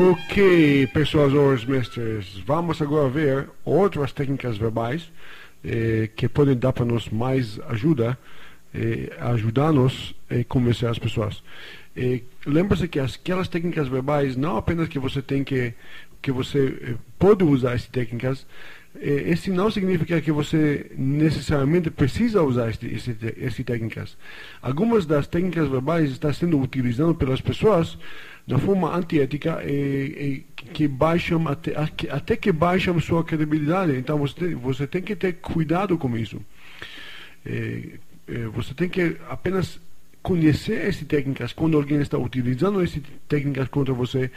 Ok, persuasores mestres, vamos agora ver outras técnicas verbais que podem dar para nós mais ajuda, ajudar-nos a convencer as pessoas. Lembra-se que aquelas técnicas verbais, não apenas que você tem que você pode usar essas técnicas, esse não significa que você necessariamente precisa usar essas técnicas. Algumas das técnicas verbais estão sendo utilizadas pelas pessoas de forma antiética que baixam até que baixam sua credibilidade. Então você tem que ter cuidado com isso. Você tem que apenas conhecer essas técnicas. Quando alguém está utilizando essas técnicas contra você,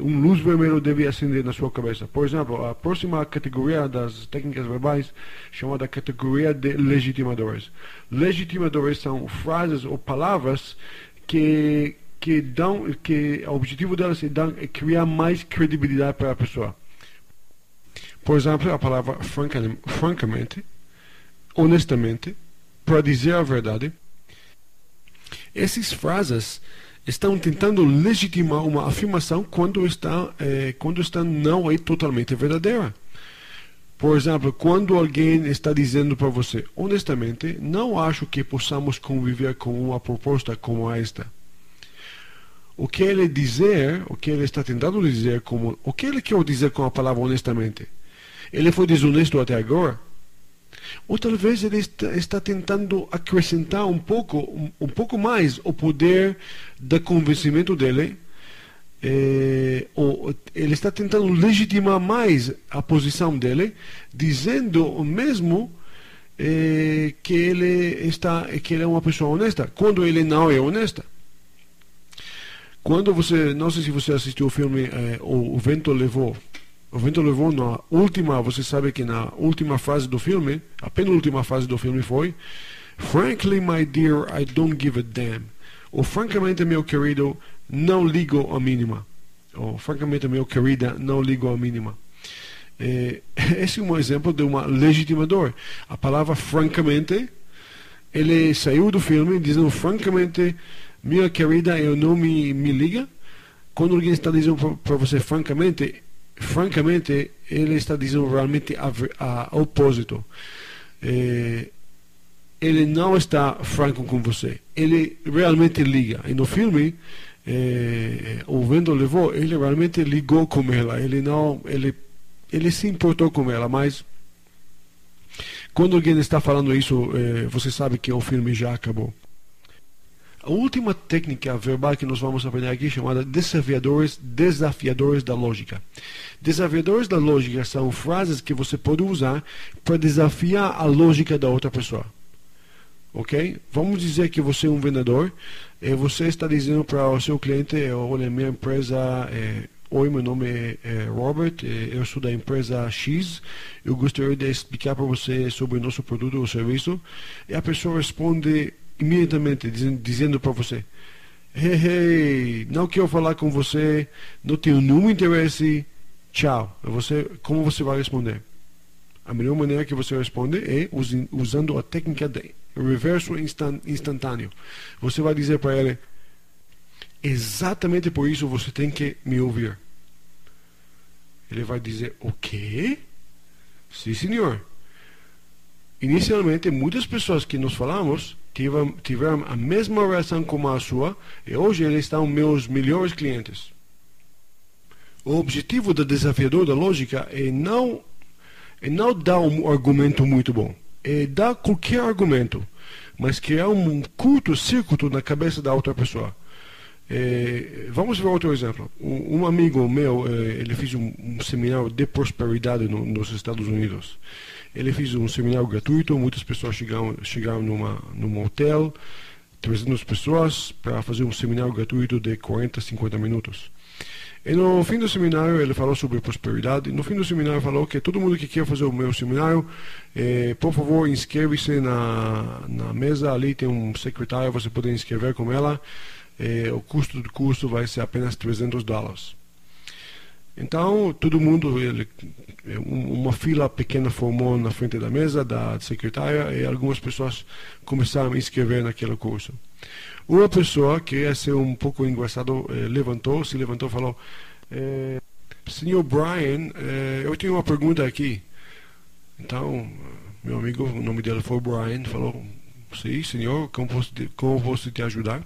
luz vermelha deve acender na sua cabeça. Por exemplo, a próxima categoria das técnicas verbais, chamada categoria de legitimadores. Legitimadores são frases ou palavras que o objetivo delas é criar mais credibilidade para a pessoa. Por exemplo, a palavra francamente, honestamente, para dizer a verdade. Essas frases estão tentando legitimar uma afirmação quando está não é totalmente verdadeira. Por exemplo, quando alguém está dizendo para você, honestamente, não acho que possamos conviver com uma proposta como esta. O que ele está tentando dizer, o que ele quer dizer com a palavra honestamente? Ele foi desonesto até agora? Ou talvez ele está tentando acrescentar um pouco mais o poder do convencimento dele, ou ele está tentando legitimar mais a posição dele, dizendo o mesmo que ele é uma pessoa honesta, quando ele não é honesta. Quando você, não sei se você assistiu o filme O Vento Levou. O Vento Levou, na última, você sabe que na última fase do filme, a penúltima fase do filme foi "Frankly, my dear, I don't give a damn." Ou "Francamente, meu querido, não ligo a mínima." Ou "Francamente, meu querida, não ligo a mínima." Esse é um exemplo de uma legitimador. A palavra "francamente", ele saiu do filme dizendo "francamente, minha querida, eu não me liga." Quando alguém está dizendo para você francamente, ele está dizendo realmente a opósito. Ele não está franco com você, ele realmente liga. E no filme O Vento Levou, ele realmente ligou com ela, ele se importou com ela. Mas quando alguém está falando isso, você sabe que o filme já acabou. A última técnica verbal que nós vamos aprender aqui é chamada desafiadores da lógica. Desafiadores da lógica são frases que você pode usar para desafiar a lógica da outra pessoa. Ok? Vamos dizer que você é um vendedor e você está dizendo para o seu cliente: olha, minha empresa, oi, meu nome é Robert, eu sou da empresa X, eu gostaria de explicar para você sobre o nosso produto ou serviço. E a pessoa responde imediatamente dizendo para você: hey, não quero falar com você, não tenho nenhum interesse, tchau. Como você vai responder? A melhor maneira que você responde é usando a técnica de reverso instantâneo. Você vai dizer para ele: exatamente por isso você tem que me ouvir. Ele vai dizer: o quê? Sim, senhor. Inicialmente, muitas pessoas que nós falamos tiveram a mesma reação como a sua, e hoje eles estão meus melhores clientes. O objetivo do desafiador da lógica é não dar um argumento muito bom, é dar qualquer argumento, mas criar um curto-circuito na cabeça da outra pessoa. Vamos ver outro exemplo. Um amigo meu, ele fez um seminário de prosperidade nos Estados Unidos. Ele fez um seminário gratuito, muitas pessoas chegaram num hotel, 300 pessoas, para fazer um seminário gratuito de 40, 50 minutos. E no fim do seminário ele falou sobre prosperidade. No fim do seminário falou que todo mundo que quer fazer o meu seminário, por favor, inscreve-se na mesa, ali tem um secretário, você pode inscrever com ela. O custo do curso vai ser apenas $300. Então, todo mundo, uma fila pequena formou na frente da mesa da secretária e algumas pessoas começaram a inscrever naquele curso. Uma pessoa que ia ser um pouco engraçado se levantou e falou: Senhor Brian, eu tenho uma pergunta aqui. Então, meu amigo, o nome dele foi Brian, falou: sim, senhor, como posso te ajudar?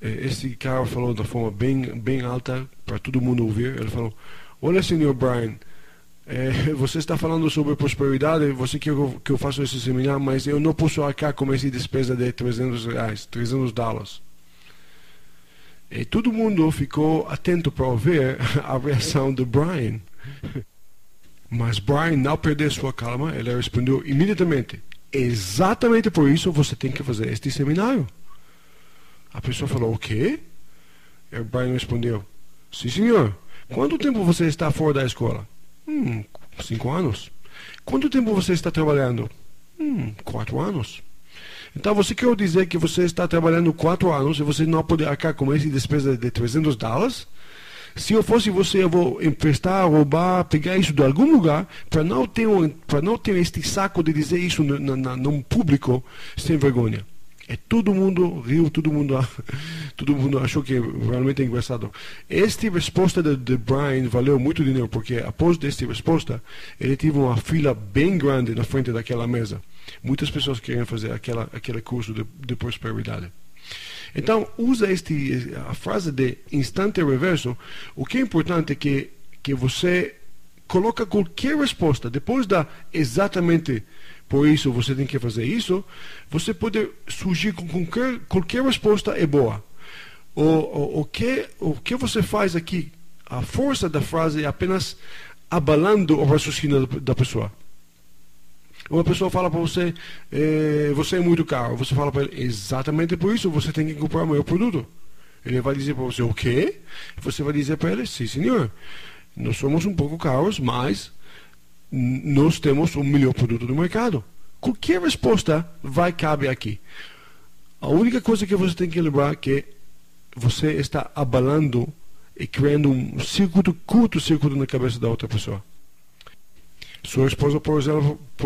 Esse cara falou da forma bem alta, para todo mundo ouvir. Ele falou: olha, senhor Brian, você está falando sobre prosperidade, você quer que eu faça esse seminário, mas eu não posso arcar com essa despesa de R$300, $300. E todo mundo ficou atento para ver a reação do Brian. Mas Brian não perdeu sua calma, ele respondeu imediatamente: exatamente por isso você tem que fazer este seminário. A pessoa falou: o quê? E Brian respondeu: sim, senhor. Quanto tempo você está fora da escola? 5 anos. Quanto tempo você está trabalhando? 4 anos. Então você quer dizer que você está trabalhando 4 anos e você não pode arcar com essa despesa de $300? Se eu fosse você, eu vou emprestar, roubar, pegar isso de algum lugar, para não ter este saco de dizer isso num público sem vergonha. E todo mundo riu, todo mundo achou que realmente é engraçado. Esta resposta de Brian valeu muito dinheiro, porque após desta resposta, ele teve uma fila bem grande na frente daquela mesa. Muitas pessoas queriam fazer aquele curso de prosperidade. Então, usa a frase de instante reverso. O que é importante é que você coloca qualquer resposta, depois da exatamente por isso você tem que fazer isso, você pode surgir com qualquer resposta é boa. O que você faz aqui, a força da frase é apenas abalando o raciocínio da pessoa. Uma pessoa fala para você: você é muito caro. Você fala para ele: exatamente por isso você tem que comprar o meu produto. Ele vai dizer para você: o quê? Você vai dizer para ele: sim, senhor, nós somos um pouco caros, mas nós temos o melhor produto do mercado. Qualquer resposta vai caber aqui. A única coisa que você tem que lembrar é que você está abalando e criando um circuito, curto circuito na cabeça da outra pessoa. Sua esposa, por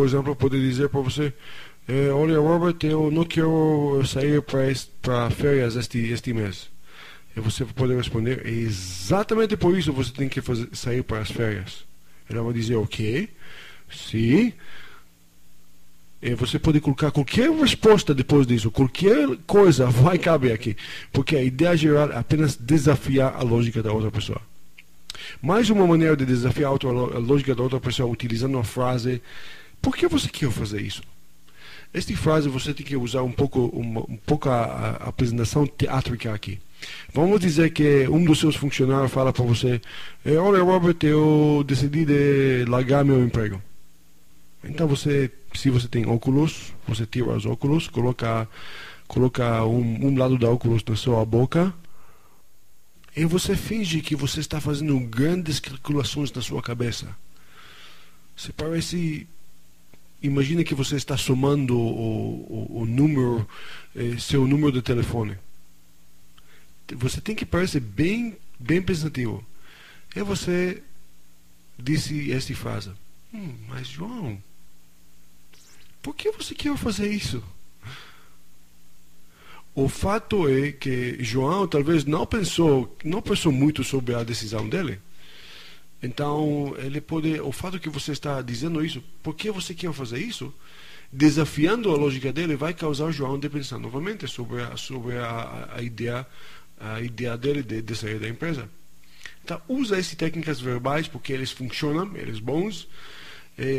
exemplo, pode dizer para você: olha, Robert, eu não quero sair para férias este mês. E você pode responder: exatamente por isso você tem que sair para as férias. Ela vai dizer: ok, sim. E você pode colocar qualquer resposta depois disso, qualquer coisa vai caber aqui, porque a ideia geral é apenas desafiar a lógica da outra pessoa. Mais uma maneira de desafiar a lógica da outra pessoa utilizando a frase: por que você quer fazer isso? Esta frase você tem que usar um pouco a apresentação teátrica aqui. Vamos dizer que um dos seus funcionários fala para você: olha, Robert, eu decidi de largar meu emprego. Então você, se você tem óculos, você tira os óculos, coloca um lado do óculos na sua boca e você finge que você está fazendo grandes calculações na sua cabeça. Você parece... Imagina que você está somando o número, seu número de telefone. Você tem que parecer bem pensativo. E você disse esta frase: mas João, por que você quer fazer isso? O fato é que João talvez não pensou muito sobre a decisão dele. Então, o fato que você está dizendo isso, por que você quer fazer isso, desafiando a lógica dele, vai causar João de pensar novamente sobre a ideia dele de sair da empresa. Então, usa essas técnicas verbais porque eles funcionam, eles são bons.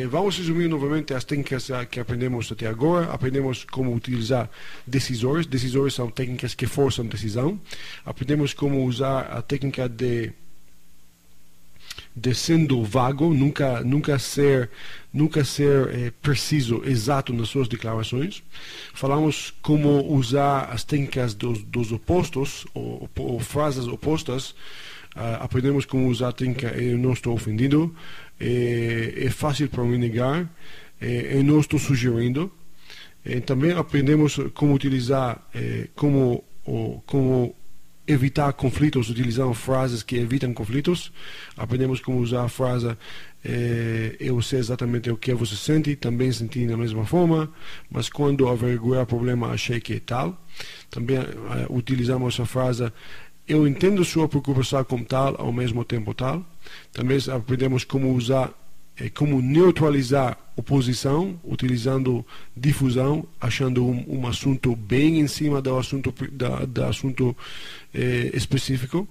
Vamos resumir novamente as técnicas que aprendemos até agora. Aprendemos como utilizar decisores. Decisores são técnicas que forçam decisão. Aprendemos como usar a técnica de sendo vago, nunca ser preciso, exato nas suas declarações. Falamos como usar as técnicas dos opostos, ou frases opostas. Aprendemos como usar a técnica eu não estou ofendido, é fácil para me negar, eu não estou sugerindo. Também aprendemos como utilizar, como evitar conflitos, utilizando frases que evitam conflitos. Aprendemos como usar a frase eu sei exatamente o que você sente, também senti da mesma forma, mas quando averiguei o problema achei que é tal. Também utilizamos a frase eu entendo sua preocupação como tal, ao mesmo tempo tal. Talvez aprendemos como usar, como neutralizar oposição, utilizando difusão, achando um assunto bem em cima do assunto, específico.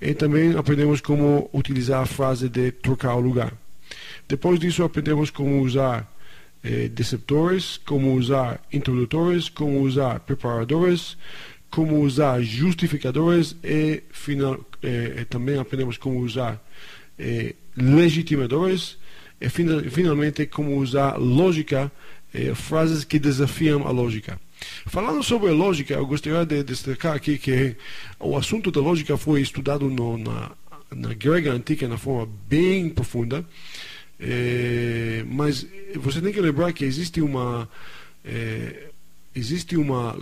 E também aprendemos como utilizar a frase de trocar o lugar. Depois disso, aprendemos como usar deceptores, como usar introdutores, como usar preparadores, como usar justificadores e também aprendemos como usar legitimadores e finalmente como usar lógica, frases que desafiam a lógica. Falando sobre lógica, eu gostaria de destacar aqui que o assunto da lógica foi estudado na Grécia Antiga, na forma bem profunda, mas você tem que lembrar que existe uma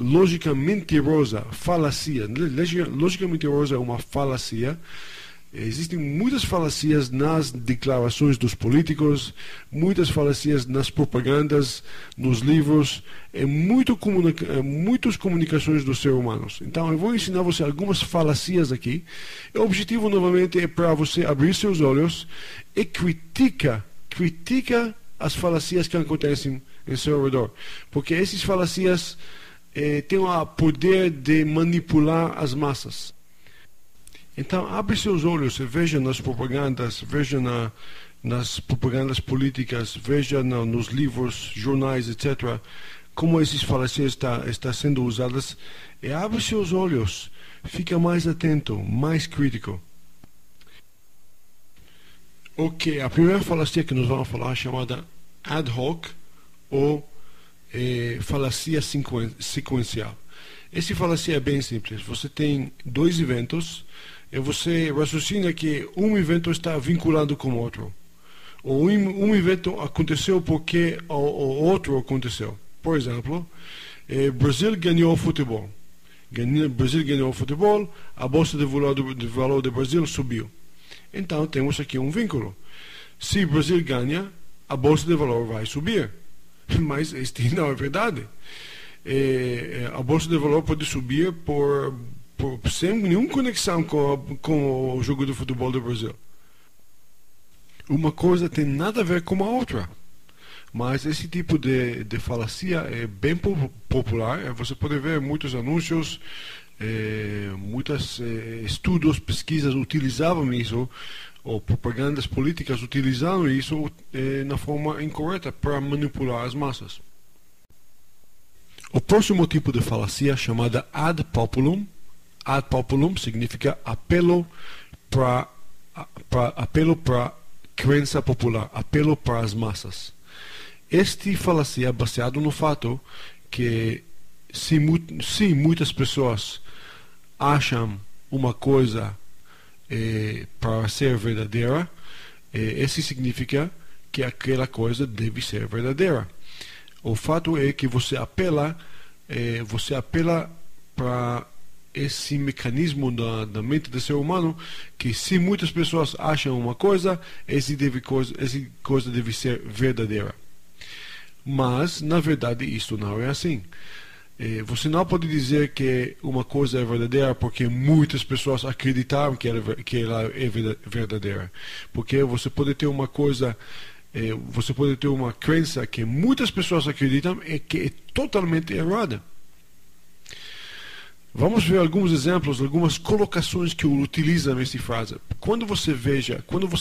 lógica mentirosa, falácia. Lógica mentirosa é uma falácia. Existem muitas falácias nas declarações dos políticos, muitas falácias nas propagandas, nos livros, muitas comunicações dos seres humanos. Então, eu vou ensinar você algumas falácias aqui. O objetivo, novamente, é para você abrir seus olhos e critica as falácias que acontecem em seu redor. Porque essas falácias têm o poder de manipular as massas. Então, abre seus olhos e veja nas propagandas, veja nas propagandas políticas, veja nos livros, jornais, etc., como essas falácias estão sendo usadas. E abre seus olhos, fica mais atento, mais crítico. Ok, a primeira falácia que nós vamos falar é chamada ad hoc, ou falácia sequencial. Essa falácia é bem simples. Você tem dois eventos, e você raciocina que um evento está vinculado com o outro. Ou um evento aconteceu porque o outro aconteceu. Por exemplo, Brasil ganhou o futebol. Brasil ganhou o futebol, a bolsa de valor do Brasil subiu. Então, temos aqui um vínculo. Se Brasil ganha, a bolsa de valor vai subir. Mas isto não é verdade. A bolsa de valor pode subir sem nenhuma conexão com o jogo de futebol do Brasil. Uma coisa tem nada a ver com a outra. Mas esse tipo de falácia é bem popular. Você pode ver muitos anúncios, muitos estudos, pesquisas utilizavam isso, ou propagandas políticas utilizaram isso na forma incorreta para manipular as massas. O próximo tipo de falácia, chamada ad populum. Ad populum significa apelo para crença popular, apelo para as massas. Este falácia é baseado no fato que se muitas pessoas acham uma coisa para ser verdadeira, esse significa que aquela coisa deve ser verdadeira. O fato é que você apela para esse mecanismo da mente do ser humano, que se muitas pessoas acham uma coisa, essa coisa deve ser verdadeira. Mas, na verdade, isso não é assim. Você não pode dizer que uma coisa é verdadeira porque muitas pessoas acreditaram que ela é verdadeira. Porque você pode ter uma crença que muitas pessoas acreditam e que é totalmente errada. Vamos ver alguns exemplos, algumas colocações que utilizam essa frase. Quando você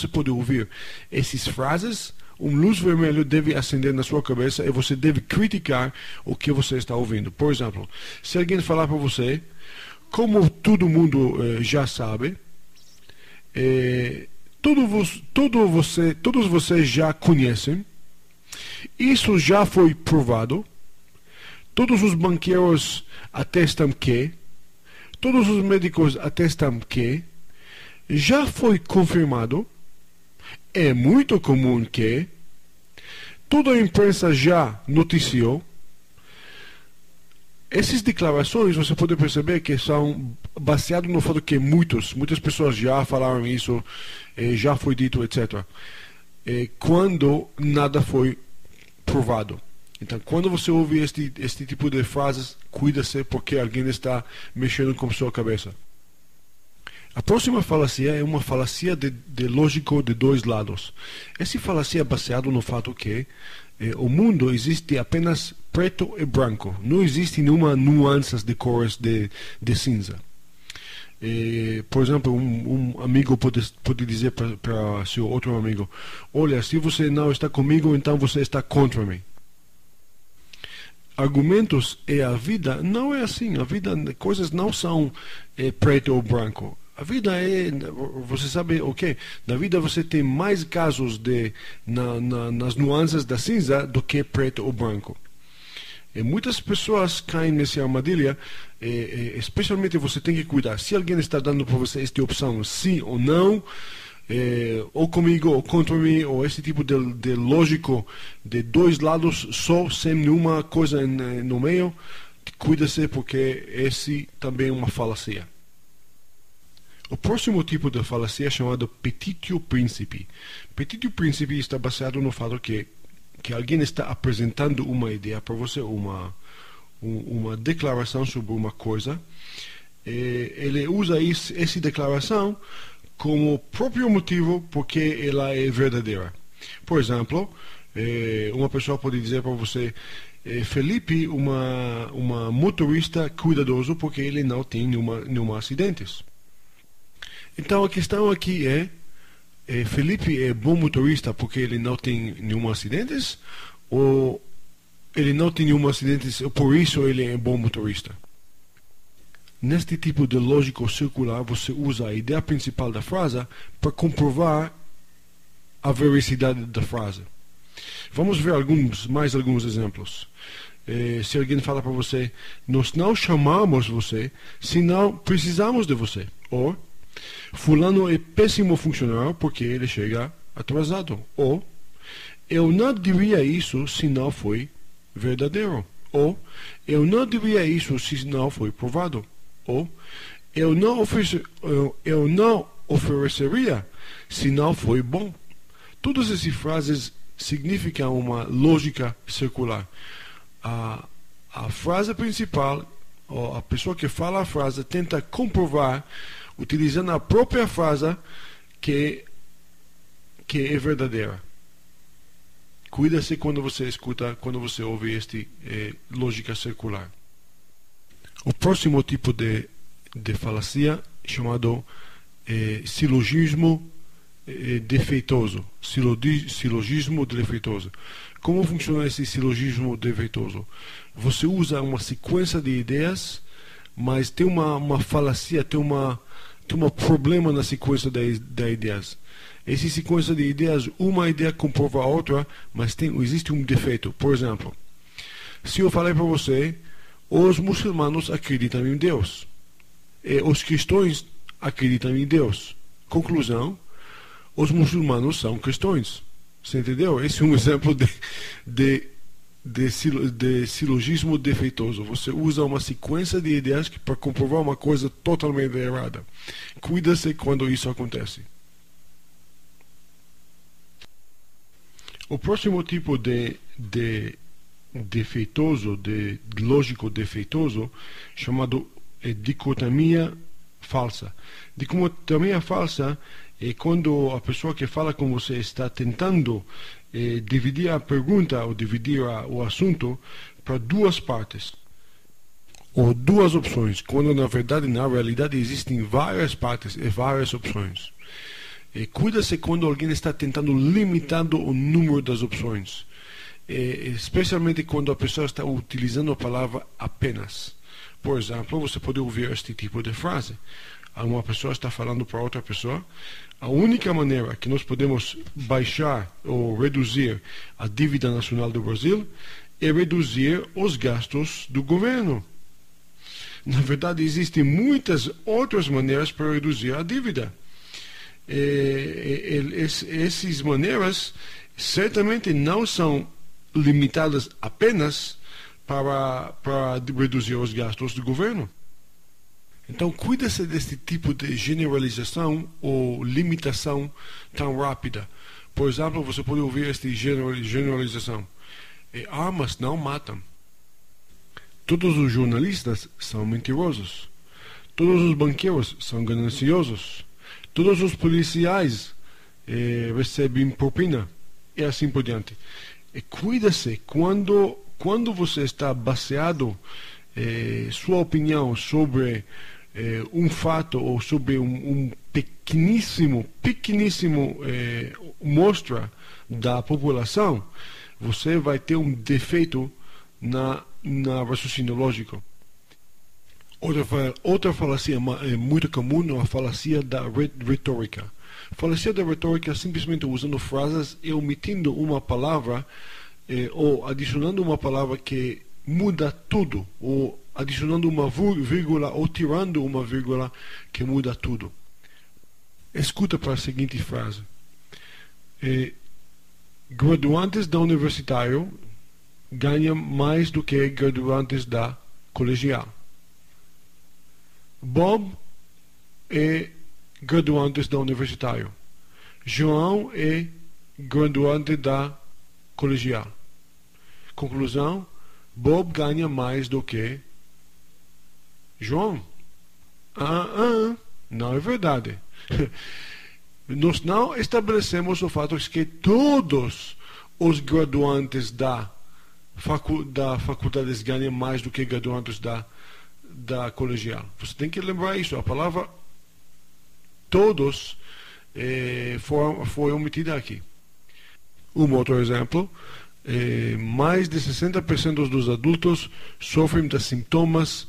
pode ouvir essas frases, uma luz vermelha deve acender na sua cabeça e você deve criticar o que você está ouvindo. Por exemplo, se alguém falar para você, como todo mundo já sabe, todos vocês já conhecem, isso já foi provado, todos os banqueiros atestam que, todos os médicos atestam que, já foi confirmado, é muito comum que, toda a imprensa já noticiou. Essas declarações, você pode perceber que são baseadas no fato que muitas pessoas já falaram isso, já foi dito, etc. Quando nada foi provado. Então, quando você ouve este tipo de frases, cuida-se porque alguém está mexendo com sua cabeça. A próxima falácia é uma falácia de lógico de dois lados. Essa falácia é baseada no fato que o mundo existe apenas preto e branco. Não existe nenhuma nuances de cores de cinza. Por exemplo, um amigo pode dizer para seu outro amigo: olha, se você não está comigo, então você está contra mim. Argumentos e a vida não é assim. A vida, coisas não são preto ou branco. A vida é, você sabe o que? Na vida você tem mais casos nas nuances da cinza do que preto ou branco. E muitas pessoas caem nessa armadilha, especialmente você tem que cuidar. Se alguém está dando para você esta opção, sim ou não, ou comigo ou contra mim, ou esse tipo de lógico de dois lados só, sem nenhuma coisa no meio, cuida-se, porque esse também é uma falácia. O próximo tipo de falácia é chamado Petitio Principii. Petitio Principii está baseado no fato que alguém está apresentando uma ideia para você, uma declaração sobre uma coisa. Ele usa essa declaração como próprio motivo porque ela é verdadeira. Por exemplo, uma pessoa pode dizer para você: Felipe, uma motorista cuidadoso porque ele não tem nenhum acidentes. Então a questão aqui é: Felipe é bom motorista porque ele não tem nenhum acidente, ou ele não tem nenhum acidente, por isso ele é bom motorista? Neste tipo de lógico circular, você usa a ideia principal da frase para comprovar a veracidade da frase. Vamos ver mais alguns exemplos. Se alguém fala para você: nós não chamamos você, senão precisamos de você. Ou: fulano é péssimo funcionário porque ele chega atrasado. Ou: eu não diria isso se não foi verdadeiro. Ou: eu não diria isso se não foi provado. Ou: eu não ofereceria se não foi bom. Todas essas frases significam uma lógica circular. A frase principal, ou a pessoa que fala a frase, tenta comprovar, utilizando a própria frase, que é verdadeira. Cuida-se quando você ouve esta lógica circular. O próximo tipo de falácia, chamado silogismo defeitoso. Silogismo defeitoso. Como funciona esse silogismo defeitoso? Você usa uma sequência de ideias, mas tem uma falácia, tem um problema na sequência de ideias. Essa sequência de ideias, uma ideia comprova a outra, mas existe um defeito. Por exemplo, se eu falei para você: os muçulmanos acreditam em Deus, e os cristãos acreditam em Deus. Conclusão: os muçulmanos são cristãos. Você entendeu? Esse é um exemplo de silogismo defeitoso. Você usa uma sequência de ideias para comprovar uma coisa totalmente errada. Cuida-se quando isso acontece. O próximo tipo de defeitoso, de lógico defeitoso, chamado dicotomia falsa. Dicotomia falsa é quando a pessoa que fala com você está tentando dividir a pergunta ou dividir o assunto para duas partes ou duas opções, quando na realidade existem várias partes e várias opções. Cuida-se quando alguém está tentando limitar o número das opções, especialmente quando a pessoa está utilizando a palavra apenas. Por exemplo, você pode ouvir este tipo de frase. Uma pessoa está falando para outra pessoa: a única maneira que nós podemos baixar ou reduzir a dívida nacional do Brasil é reduzir os gastos do governo. Na verdade, existem muitas outras maneiras para reduzir a dívida. Essas maneiras certamente não são limitadas apenas para reduzir os gastos do governo. Então, cuida-se desse tipo de generalização ou limitação tão rápida. Por exemplo, você pode ouvir esta generalização: armas não matam. Todos os jornalistas são mentirosos. Todos os banqueiros são gananciosos. Todos os policiais recebem propina. E assim por diante. E cuida-se quando você está baseado sua opinião sobre um fato ou sobre um pequeníssimo mostra da população, você vai ter um defeito na raciocínio lógico. Outra falácia muito comum é a falácia da retórica. Falácia da retórica simplesmente usando frases e omitindo uma palavra ou adicionando uma palavra que muda tudo, ou adicionando uma vírgula ou tirando uma vírgula que muda tudo. Escuta para a seguinte frase. Graduantes da universitário ganham mais do que graduantes da colegial. Bob é graduante da universitário. João é graduante da colegial. Conclusão: Bob ganha mais do que João. Não é verdade. Nós não estabelecemos o fato de que todos os graduantes da faculdade ganham mais do que graduantes da colegial. Você tem que lembrar isso. A palavra todos foi omitida aqui. Um outro exemplo. Mais de 60% dos adultos sofrem de sintomas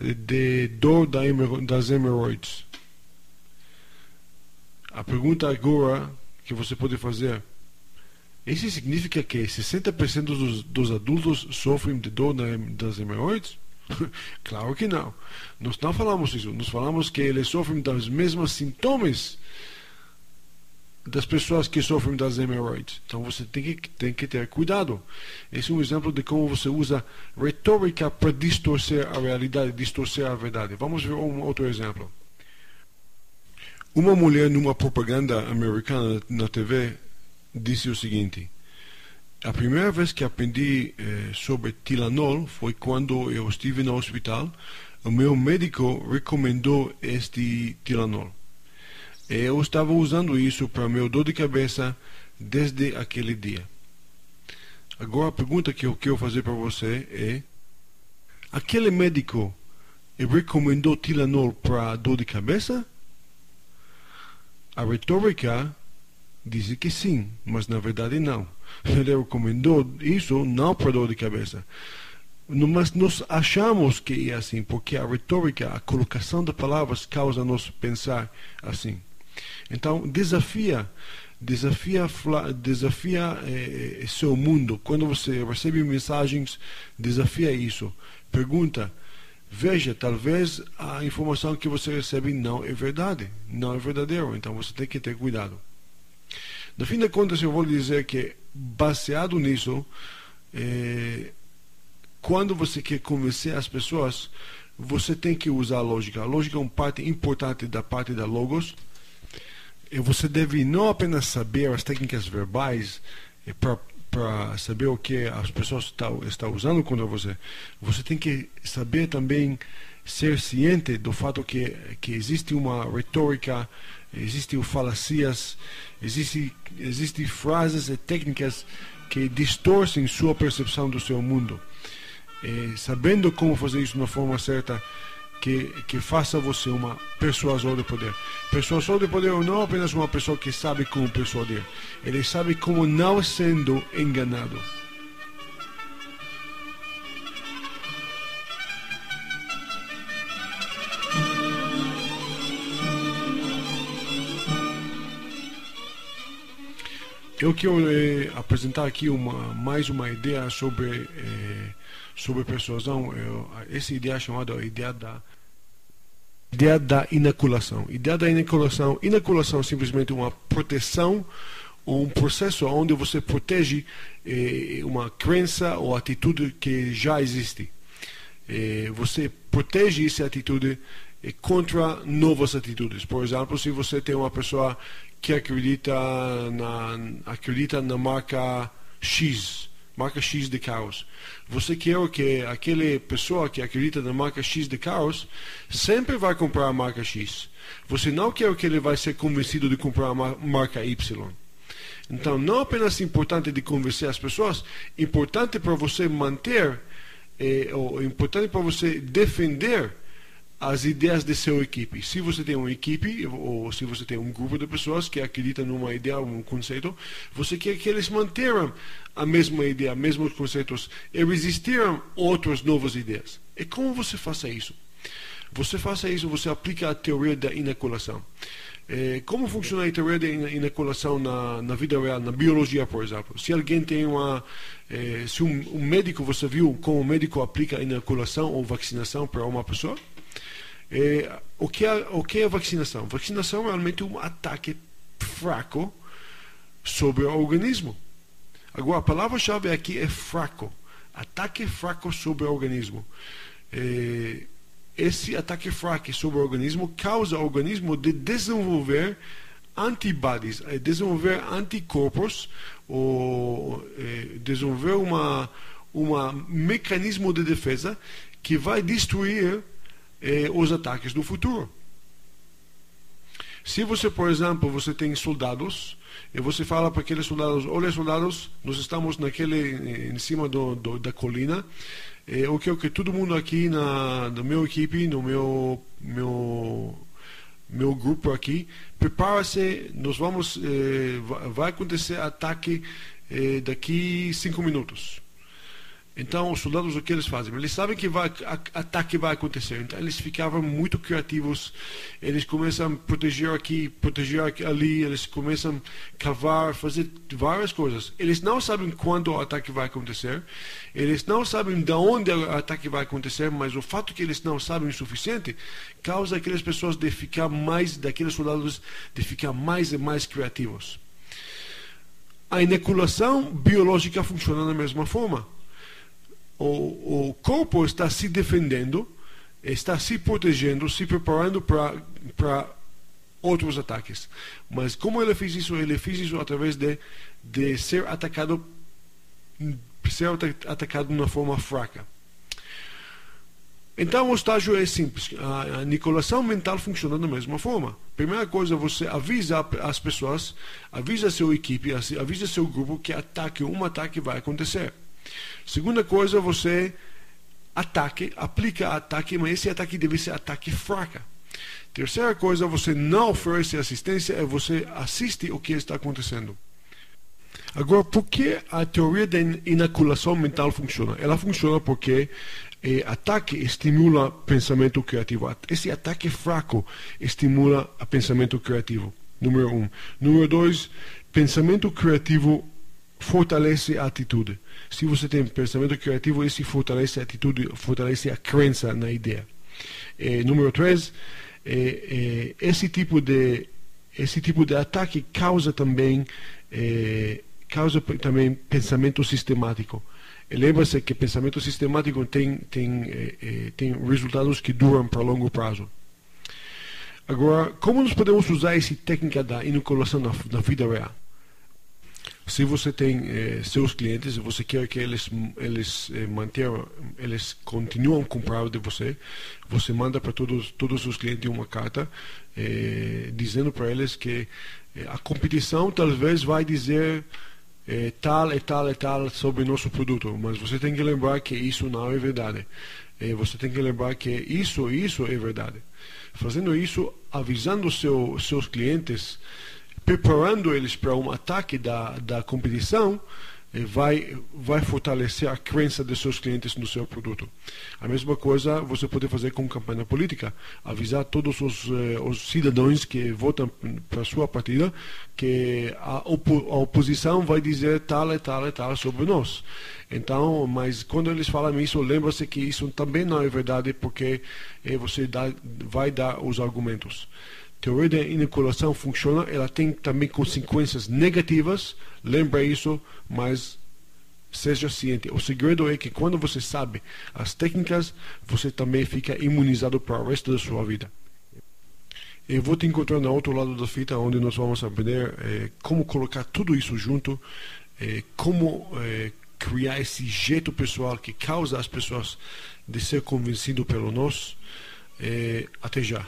de dor das hemorroides. A pergunta agora que você pode fazer: isso significa que 60% dos adultos sofrem de dor das hemorroides? Claro que não. Nós não falamos isso. Nós falamos que eles sofrem dos mesmos sintomas das pessoas que sofrem das hemorroides. Então você tem que ter cuidado. Esse é um exemplo de como você usa retórica para distorcer a realidade, distorcer a verdade. Vamos ver um outro exemplo. Uma mulher numa propaganda americana na TV disse o seguinte: a primeira vez que aprendi sobre Tilenol foi quando eu estive no hospital. O meu médico recomendou este Tilenol. Eu estava usando isso para meu dor de cabeça desde aquele dia. Agora a pergunta que eu quero fazer para você é: aquele médico recomendou Tilenol para dor de cabeça? A retórica diz que sim, mas na verdade não. Ele recomendou isso não para dor de cabeça. Mas nós achamos que é assim, porque a retórica, a colocação de palavras causa-nos pensar assim. Então, desafia seu mundo. Quando você recebe mensagens, desafia isso. Pergunta: veja, talvez a informação que você recebe não é verdade, não é verdadeira. Então você tem que ter cuidado. No fim de contas, eu vou lhe dizer que, baseado nisso, quando você quer convencer as pessoas, você tem que usar a lógica. A lógica é uma parte importante da parte da logos. E você deve não apenas saber as técnicas verbais para saber o que as pessoas estão usando contra você. Você tem que saber também ser ciente do fato que existe uma retórica, existem falácias, existem frases e técnicas que distorcem sua percepção do seu mundo. Sabendo como fazer isso de uma forma certa, que faça você uma persuasor de poder. Persuasor de poder não é apenas uma pessoa que sabe como persuadir. Ele sabe como não sendo enganado. Eu quero apresentar aqui mais uma ideia sobre persuasão. Essa ideia é chamada ideia da inoculação. Ideia da inoculação. Inoculação é simplesmente uma proteção, um processo onde você protege uma crença ou atitude que já existe. Você protege essa atitude contra novas atitudes. Por exemplo, se você tem uma pessoa que acredita na marca X, marca X de caos. Você quer que aquela pessoa que acredita na marca X de caos sempre vai comprar a marca X. Você não quer que ele vai ser convencido de comprar a marca Y. Então, não apenas é importante de convencer as pessoas, é importante para você manter, é importante para você defender as ideias de sua equipe. Se você tem uma equipe, ou se você tem um grupo de pessoas que acreditam numa ideia, um conceito, você quer que eles mantenham a mesma ideia, mesmos conceitos, e resistiram outras novas ideias. E como você faz isso? Você faz isso, você aplica a teoria da inoculação. Como funciona a teoria da inoculação na vida real, na biologia, por exemplo? Se alguém tem uma... se um médico, você viu como o médico aplica a inoculação ou vacinação para uma pessoa? O que é a vacinação? Vacinação é realmente um ataque fraco sobre o organismo. Agora, a palavra-chave aqui é fraco. Ataque fraco sobre o organismo. Esse ataque fraco sobre o organismo causa o organismo de desenvolver antibodies, desenvolver anticorpos, ou desenvolver uma mecanismo de defesa que vai destruir os ataques do futuro. Se você, por exemplo, você tem soldados e você fala para aqueles soldados: olha, soldados, nós estamos em cima da colina. Eu quero que todo mundo aqui na minha equipe, no meu grupo aqui, prepare-se, nós vamos, vai acontecer ataque daqui 5 minutos. Então, os soldados, o que eles fazem? Eles sabem que ataque vai acontecer. Então, eles ficavam muito criativos. Eles começam a proteger aqui, proteger ali. Eles começam a cavar, fazer várias coisas. Eles não sabem quando o ataque vai acontecer. Eles não sabem de onde o ataque vai acontecer. Mas o fato que eles não sabem o suficiente causa aquelas pessoas de ficar mais, daqueles soldados, de ficar mais e mais criativos. A inoculação biológica funciona da mesma forma. O corpo está se defendendo, está se protegendo, se preparando para outros ataques. Mas como ele fez isso? Ele fez isso através de ser atacado de uma forma fraca. Então o estágio é simples. A inoculação mental funciona da mesma forma. Primeira coisa, você avisa as pessoas, avisa a sua equipe, avisa seu grupo que um ataque vai acontecer. Segunda coisa, você aplica ataque, mas esse ataque deve ser ataque fraca. Terceira coisa, você não oferece assistência, é você assiste o que está acontecendo. Agora, por que a teoria da inoculação mental funciona? Ela funciona porque ataque estimula pensamento criativo. Esse ataque fraco estimula o pensamento criativo, número 1. Número 2, pensamento criativo fortalece a atitude. Se você tem pensamento criativo, esse fortalece a atitude, fortalece a crença na ideia. Número 3, esse tipo de ataque causa também pensamento sistemático. Lembra-se que pensamento sistemático tem resultados que duram para longo prazo. Agora, como nós podemos usar essa técnica da inoculação na vida real? Se você tem seus clientes e você quer que eles continuam comprando de você, você manda para todos os clientes uma carta dizendo para eles que a competição talvez vai dizer tal e tal e tal sobre nosso produto, mas você tem que lembrar que isso não é verdade. Você tem que lembrar que isso é verdade. Fazendo isso, avisando seus clientes, preparando eles para um ataque da competição, vai fortalecer a crença de seus clientes no seu produto. A mesma coisa você pode fazer com campanha política. Avisar todos os cidadãos que votam para sua partida que a oposição vai dizer tal e tal e tal sobre nós. Então, mas quando eles falam isso, lembra-se que isso também não é verdade, porque você vai dar os argumentos. A teoria da inoculação funciona, ela tem também consequências negativas, lembra isso, mas seja ciente. O segredo é que quando você sabe as técnicas, você também fica imunizado para o resto da sua vida. Eu vou te encontrar no outro lado da fita, onde nós vamos aprender como colocar tudo isso junto, como criar esse jeito pessoal que causa as pessoas de ser convencido pelo nós. Até já.